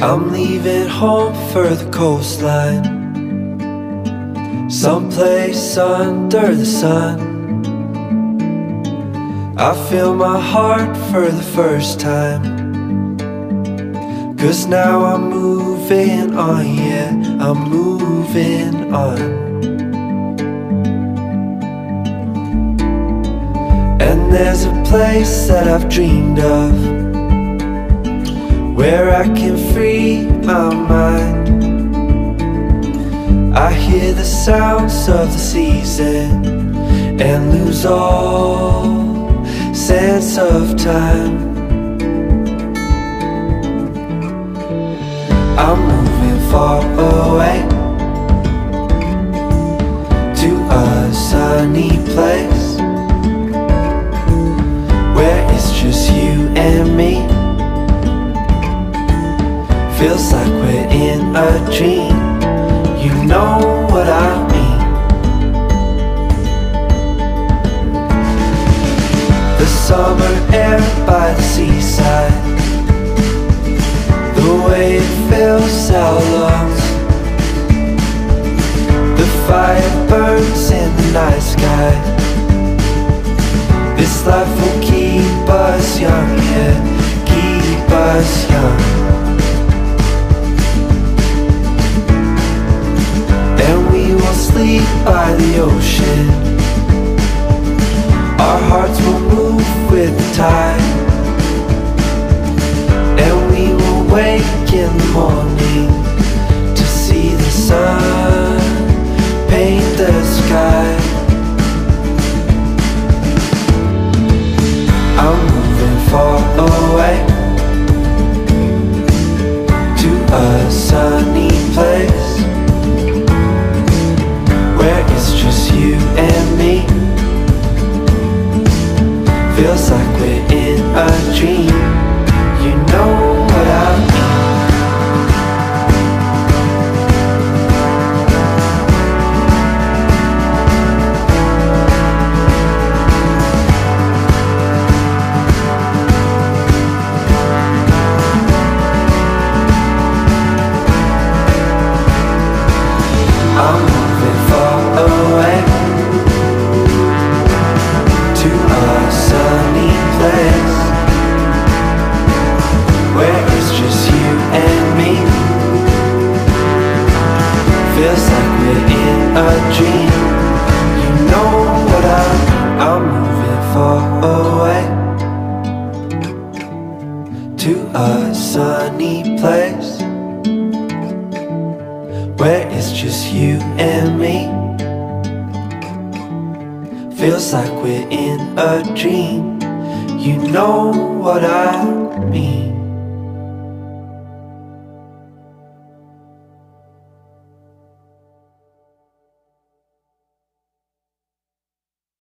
I'm leaving home for the coastline, someplace under the sun. I feel my heart for the first time, 'cause now I'm moving on, yeah, I'm moving on. And there's a place that I've dreamed of, where I can free my mind. I hear the sounds of the season and lose all sense of time. I'm moving far away to a sunny place where it's just you and me. Feels like we're in a dream, you know what I mean. The summer air by the seaside, the way it fills our lungs, the fire burns in the night sky. This life will keep us young, yeah, keep us young. Sleep by the ocean, our hearts will move with the tide, and we will wake in the morning to see the sun paint the sky. I'm moving far away to a sunny place where it's just you and me. Feels like we're in a dream, you know what I mean. I'm moving far away to a sunny place where it's just you and me. Feels like we're in a dream, you know what I mean. I'm moving far away to a sunny place where it's just you and me. Feels like we're in a dream, you know what I mean.